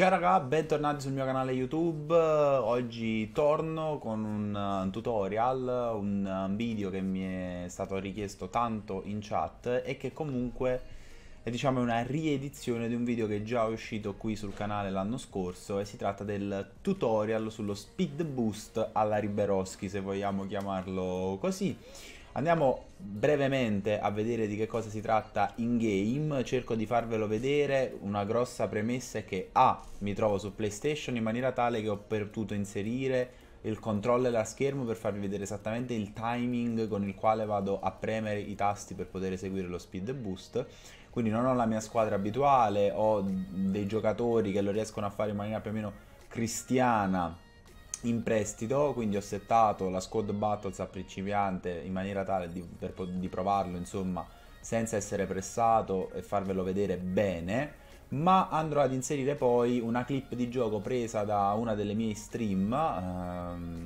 Ciao raga, bentornati sul mio canale YouTube. Oggi torno con un tutorial, un video che mi è stato richiesto tanto in chat e che comunque è, diciamo, una riedizione di un video che è già uscito qui sul canale l'anno scorso, e si tratta del tutorial sullo speed boost alla Riberoschi, se vogliamo chiamarlo così. Andiamo brevemente a vedere di che cosa si tratta in game, cerco di farvelo vedere. Una grossa premessa è che mi trovo su PlayStation in maniera tale che ho potuto inserire il controller a schermo per farvi vedere esattamente il timing con il quale vado a premere i tasti per poter eseguire lo speed boost. Quindi non ho la mia squadra abituale, ho dei giocatori che lo riescono a fare in maniera più o meno cristiana in prestito, quindi ho settato la squad battles a principiante in maniera tale di provarlo, insomma, senza essere pressato, e farvelo vedere bene. Ma andrò ad inserire poi una clip di gioco presa da una delle mie stream,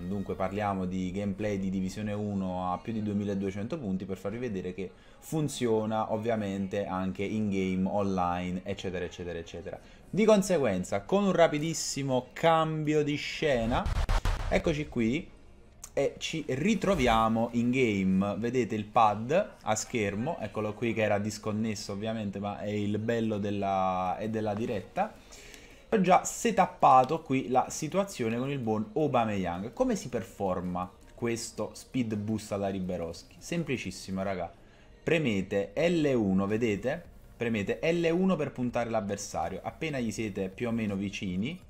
dunque parliamo di gameplay di divisione 1 a più di 2200 punti, per farvi vedere che funziona ovviamente anche in game, online, eccetera eccetera eccetera. Di conseguenza, con un rapidissimo cambio di scena, eccoci qui e ci ritroviamo in game. Vedete il pad a schermo, eccolo qui, che era disconnesso ovviamente, ma è il bello della diretta. Ho già setappato qui la situazione con il buon Obameyang. Come si performa questo speed boost alla Riberoschi? Semplicissimo raga, premete L1, vedete? Premete L1 per puntare l'avversario. Appena gli siete più o meno vicini,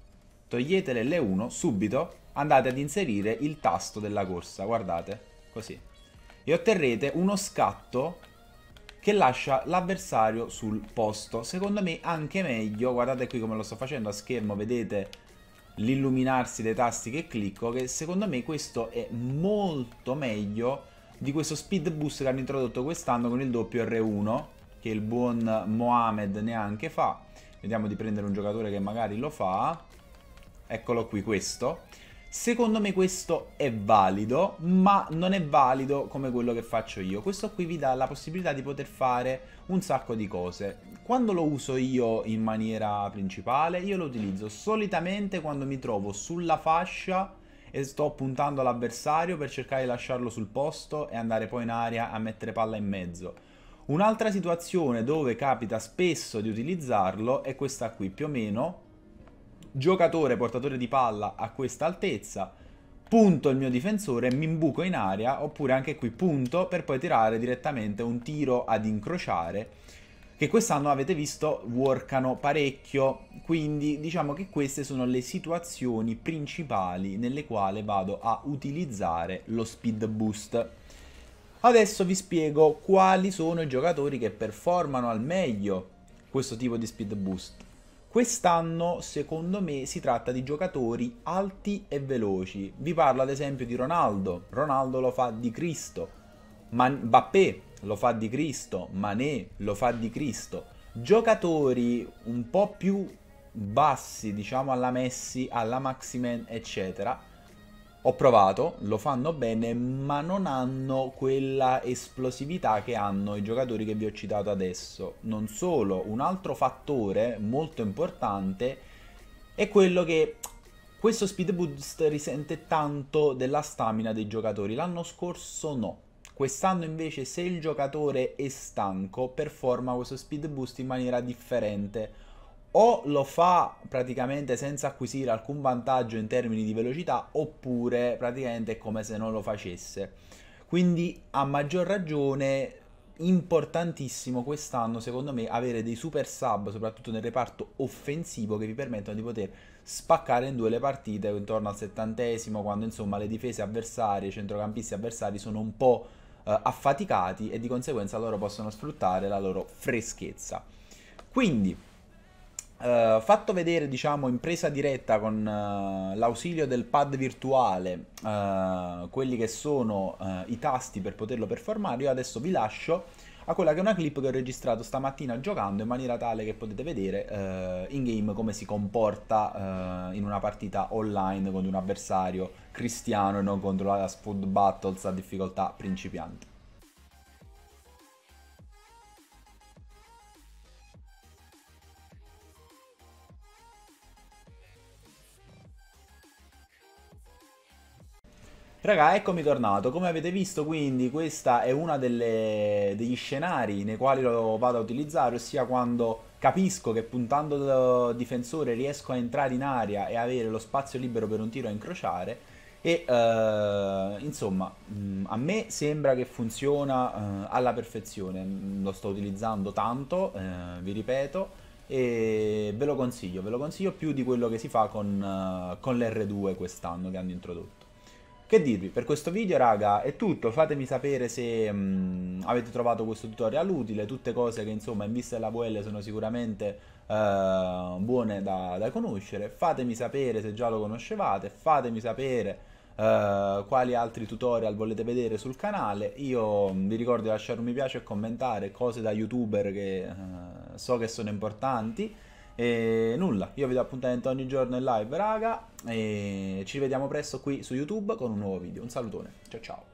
togliete l'L1, subito andate ad inserire il tasto della corsa, guardate, così, e otterrete uno scatto che lascia l'avversario sul posto. Secondo me anche meglio, guardate qui come lo sto facendo a schermo, vedete l'illuminarsi dei tasti che clicco, che secondo me questo è molto meglio di questo speed boost che hanno introdotto quest'anno con il doppio R1, che il buon Mohammed neanche fa. Vediamo di prendere un giocatore che magari lo fa. Eccolo qui, questo. Secondo me questo è valido, ma non è valido come quello che faccio io. Questo qui vi dà la possibilità di poter fare un sacco di cose. Quando lo uso io in maniera principale, io lo utilizzo solitamente quando mi trovo sulla fascia e sto puntando all'avversario per cercare di lasciarlo sul posto e andare poi in aria a mettere palla in mezzo. Un'altra situazione dove capita spesso di utilizzarlo è questa qui, più o meno, giocatore portatore di palla a questa altezza, punto il mio difensore, mi imbuco in aria, oppure anche qui punto per poi tirare direttamente un tiro ad incrociare, che quest'anno avete visto workano parecchio. Quindi diciamo che queste sono le situazioni principali nelle quali vado a utilizzare lo speed boost. Adesso vi spiego quali sono i giocatori che performano al meglio questo tipo di speed boost. Quest'anno, secondo me, si tratta di giocatori alti e veloci. Vi parlo ad esempio di Ronaldo. Ronaldo lo fa di Cristo. Bappé lo fa di Cristo. Mané lo fa di Cristo. Giocatori un po' più bassi, diciamo alla Messi, alla Maximen, eccetera. Ho provato, lo fanno bene, ma non hanno quella esplosività che hanno i giocatori che vi ho citato adesso. Non solo, un altro fattore molto importante è quello che questo speed boost risente tanto della stamina dei giocatori. L'anno scorso no, quest'anno invece, se il giocatore è stanco, performa questo speed boost in maniera differente. O lo fa praticamente senza acquisire alcun vantaggio in termini di velocità, oppure praticamente è come se non lo facesse. Quindi a maggior ragione importantissimo quest'anno, secondo me, avere dei super sub, soprattutto nel reparto offensivo, che vi permettono di poter spaccare in due le partite intorno al 70°, quando insomma le difese avversarie, i centrocampisti avversari sono un po' affaticati, e di conseguenza loro possono sfruttare la loro freschezza. Quindi fatto vedere, diciamo, in presa diretta con l'ausilio del pad virtuale quelli che sono i tasti per poterlo performare, io adesso vi lascio a quella che è una clip che ho registrato stamattina giocando, in maniera tale che potete vedere in game come si comporta in una partita online contro un avversario cristiano e non contro la Speed Battles a difficoltà principiante. Raga, eccomi tornato, come avete visto quindi questa è una degli scenari nei quali lo vado a utilizzare, ossia quando capisco che puntando difensore riesco a entrare in aria e avere lo spazio libero per un tiro a incrociare e insomma a me sembra che funziona alla perfezione, lo sto utilizzando tanto, vi ripeto, e ve lo consiglio più di quello che si fa con l'R2 quest'anno che hanno introdotto. Che dirvi, per questo video raga è tutto, fatemi sapere se avete trovato questo tutorial utile, tutte cose che insomma in vista della VL sono sicuramente buone da conoscere, fatemi sapere se già lo conoscevate, fatemi sapere quali altri tutorial volete vedere sul canale, io vi ricordo di lasciare un mi piace e commentare cose da youtuber che so che sono importanti. E nulla, io vi do appuntamento ogni giorno in live raga e ci vediamo presto qui su YouTube con un nuovo video. Un salutone, ciao ciao.